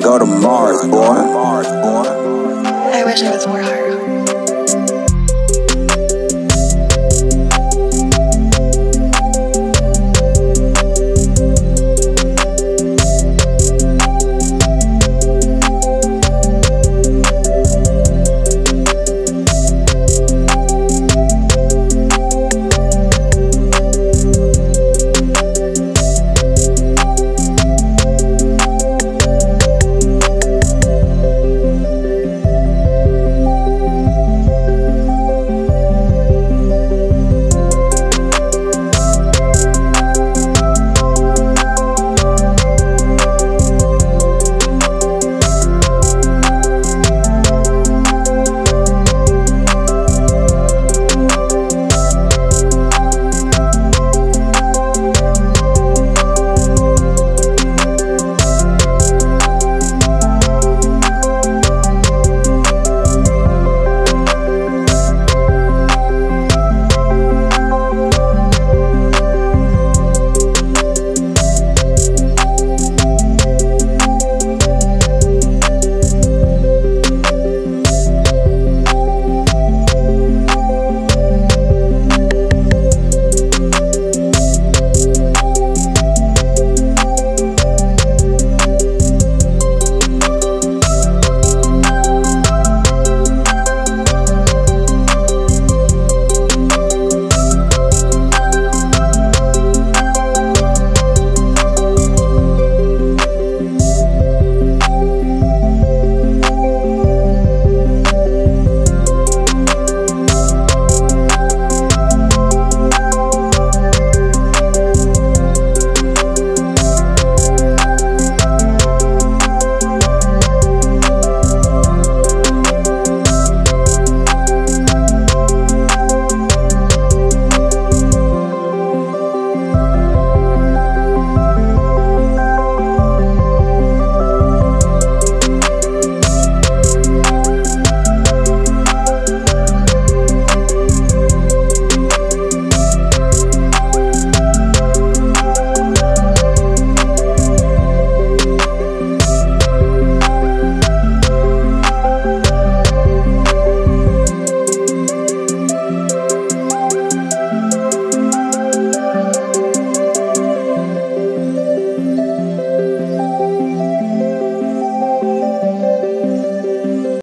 go to Mars, boy. I wish I was more hard.